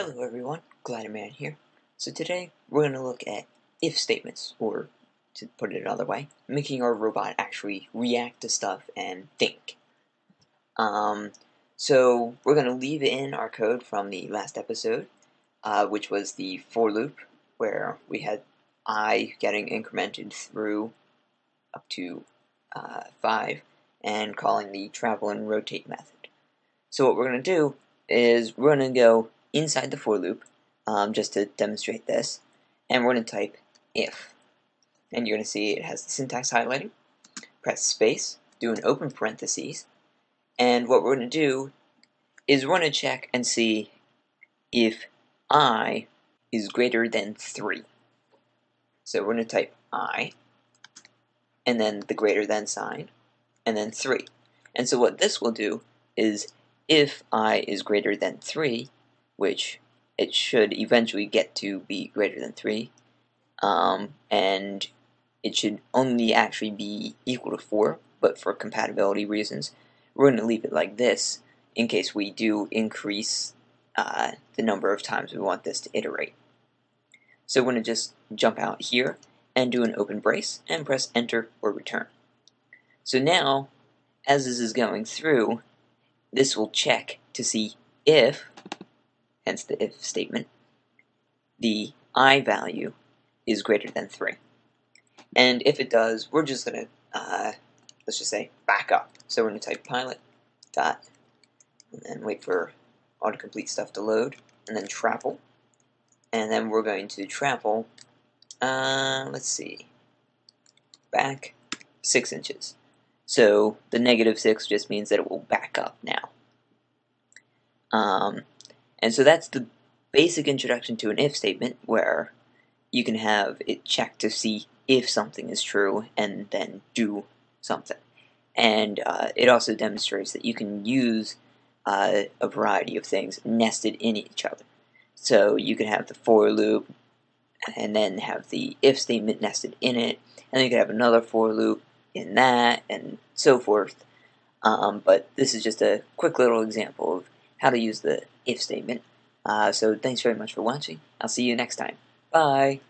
Hello everyone, GliderMan here. So today we're going to look at if statements, or to put it another way, making our robot actually react to stuff and think. So we're going to leave in our code from the last episode, which was the for loop, where we had I getting incremented through up to 5 and calling the travel and rotate method. So what we're going to do is we're going to go inside the for loop, just to demonstrate this, and we're going to type if. And you're going to see it has the syntax highlighting. Press space, do an open parentheses, and what we're going to do is we're going to check and see if I is greater than 3. So we're going to type I, and then the greater than sign, and then 3. And so what this will do is if I is greater than 3, which it should eventually get to be greater than 3, and it should only actually be equal to 4, but for compatibility reasons, we're going to leave it like this in case we do increase the number of times we want this to iterate. So we're going to just jump out here and do an open brace and press enter or return. So now, as this is going through, this will check to see if, hence the if statement, the I value is greater than 3. And if it does, we're just going to, let's just say, back up. So we're going to type pilot dot, and then wait for autocomplete stuff to load, and then travel. And then we're going to travel, let's see, back 6 inches. So the -6 just means that it will back up now. And so that's the basic introduction to an if statement, where you can have it check to see if something is true and then do something. And it also demonstrates that you can use a variety of things nested in each other. So you can have the for loop and then have the if statement nested in it, and then you can have another for loop in that, and so forth. But this is just a quick little example of how to use the if statement. So thanks very much for watching. I'll see you next time. Bye!